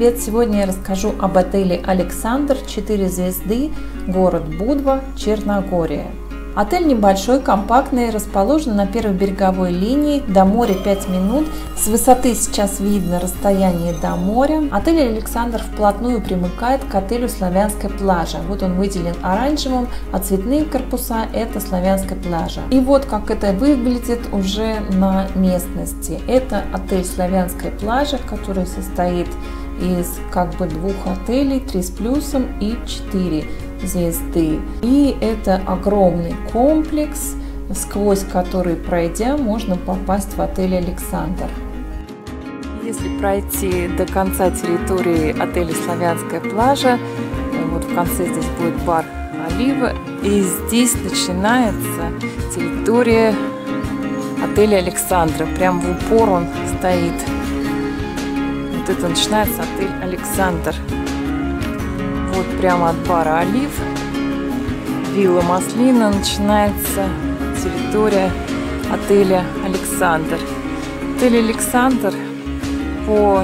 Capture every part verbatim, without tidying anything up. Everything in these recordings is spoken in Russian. привет! Сегодня я расскажу об отеле «Александр», четыре звезды, город Будва, Черногория. Отель небольшой, компактный, расположен на первой береговой линии, до моря пять минут. С высоты сейчас видно расстояние до моря. Отель «Александр» вплотную примыкает к отелю «Славянская плажа». Вот он выделен оранжевым, а цветные корпуса – это «Славянская плажа». И вот как это выглядит уже на местности. Это отель «Славянская плажа», который состоит из как бы двух отелей, три с плюсом и четыре звезды. И это огромный комплекс, сквозь который, пройдя, можно попасть в отель «Александр». Если пройти до конца территории отеля «Славянская плажа», вот в конце здесь будет бар «Олива», и здесь начинается территория отеля «Александра». Прям в упор он стоит. Вот это начинается отель «Александр». Вот прямо от бара «Олив», вилла «Маслина», начинается территория отеля «Александр». Отель «Александр» по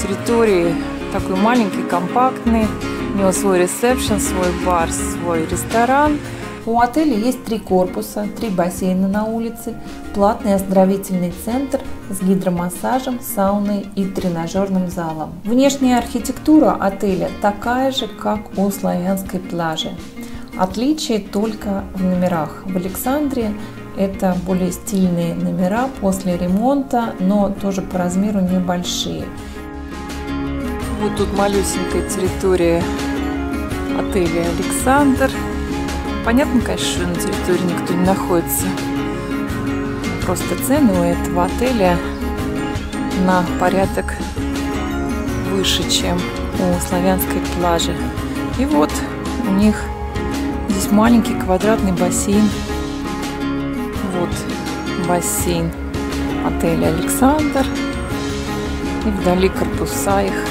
территории такой маленький, компактный. У него свой ресепшн, свой бар, свой ресторан. У отеля есть три корпуса, три бассейна на улице, платный оздоровительный центр с гидромассажем, сауной и тренажерным залом. Внешняя архитектура отеля такая же, как у «Славянской плажи». Отличие только в номерах. В «Александре» это более стильные номера после ремонта, но тоже по размеру небольшие. Вот тут малюсенькая территория отеля «Александр». Понятно, конечно, что на территории никто не находится. Просто цены у этого отеля на порядок выше, чем у «Славянской плажи». И вот у них здесь маленький квадратный бассейн. Вот бассейн отеля «Александр». И вдали корпуса их.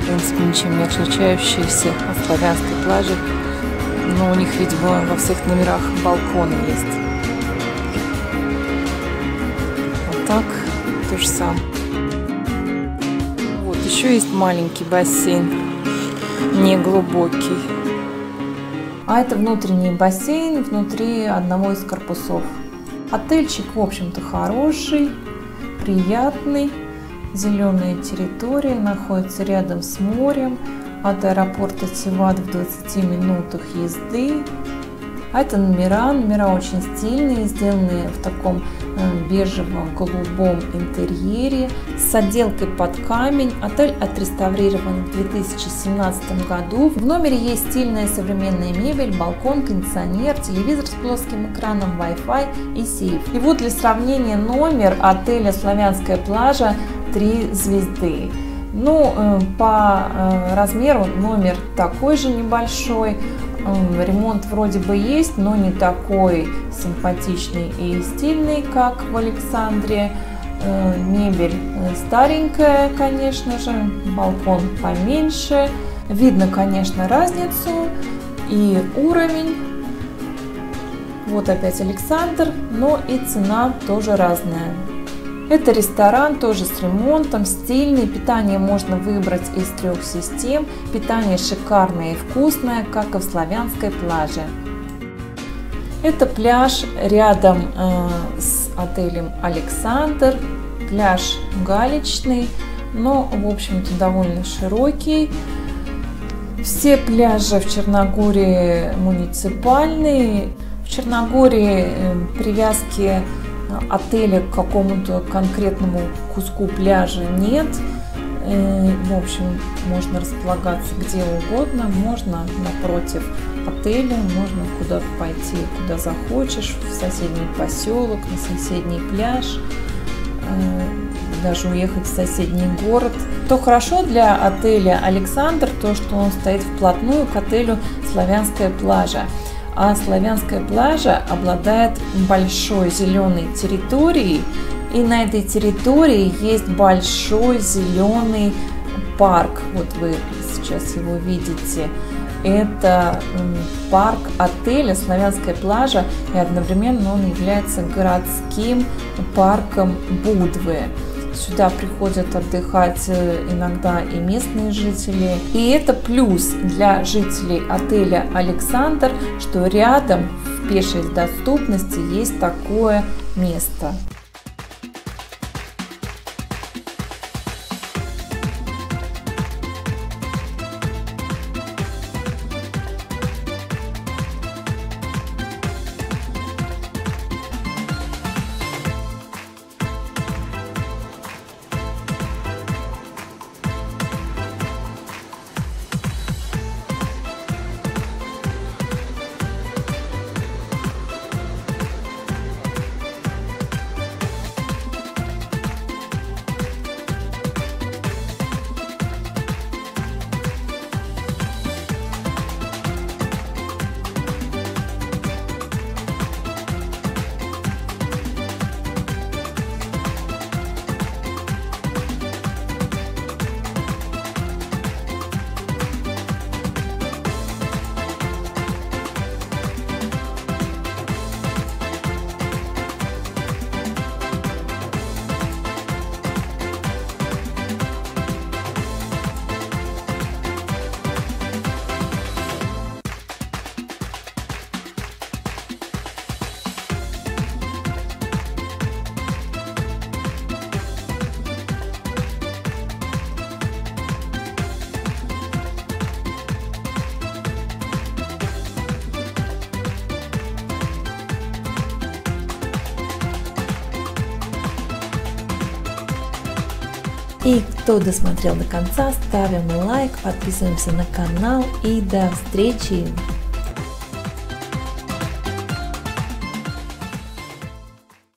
В принципе, ничем не отличающиеся от «Славянской плажи». Но у них, видимо, во всех номерах балконы есть. Вот так, то же самое. Вот еще есть маленький бассейн, не глубокий. А это внутренний бассейн внутри одного из корпусов. Отельчик, в общем-то, хороший, приятный. Зеленая территория, находится рядом с морем. От аэропорта Тиват в двадцати минутах езды. А это номера. Номера очень стильные, сделанные в таком бежево-голубом интерьере с отделкой под камень. Отель отреставрирован в две тысячи семнадцатом году. В номере есть стильная современная мебель, балкон, кондиционер, телевизор с плоским экраном, Wi-Fi и сейф. И вот для сравнения номер отеля «Славянская плажа» три звезды. Ну, по размеру номер такой же небольшой, ремонт вроде бы есть, но не такой симпатичный и стильный, как в «Александре». Мебель старенькая, конечно же, балкон поменьше. Видно, конечно, разницу и уровень. Вот опять «Александр», но и цена тоже разная. Это ресторан, тоже с ремонтом, стильный, питание можно выбрать из трех систем, питание шикарное и вкусное, как и в «Славянской плаже». Это пляж рядом э, с отелем «Александр», пляж галечный, но, в общем-то, довольно широкий. Все пляжи в Черногории муниципальные, в Черногории э, привязки отеля к какому-то конкретному куску пляжа нет. В общем, можно располагаться где угодно, можно напротив отеля, можно куда-то пойти, куда захочешь, в соседний поселок, на соседний пляж, даже уехать в соседний город. То хорошо для отеля «Александр» то, что он стоит вплотную к отелю «Славянская плажа». А «Славянская плажа» обладает большой зеленой территорией, и на этой территории есть большой зеленый парк. Вот вы сейчас его видите. Это парк отеля «Славянская плажа», и одновременно он является городским парком Будвы. Сюда приходят отдыхать иногда и местные жители. И это плюс для жителей отеля «Александр», что рядом в пешей доступности есть такое место. И кто досмотрел до конца, ставим лайк, подписываемся на канал и до встречи!